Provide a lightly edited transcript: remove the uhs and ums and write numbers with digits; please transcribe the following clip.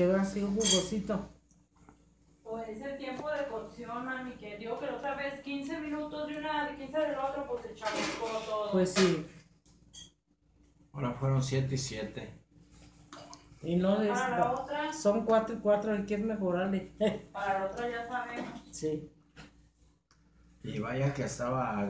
Quedó así jugosito. Pues es el tiempo de cocción, mami, que digo que otra vez 15 minutos de una, 15 del otro, pues echamos todo. Pues sí. Ahora fueron 7 y 7. Y no es. Para la otra. Son 4 y 4, hay que mejorarle. Para la otra ya sabemos. Sí. Y vaya que estaba.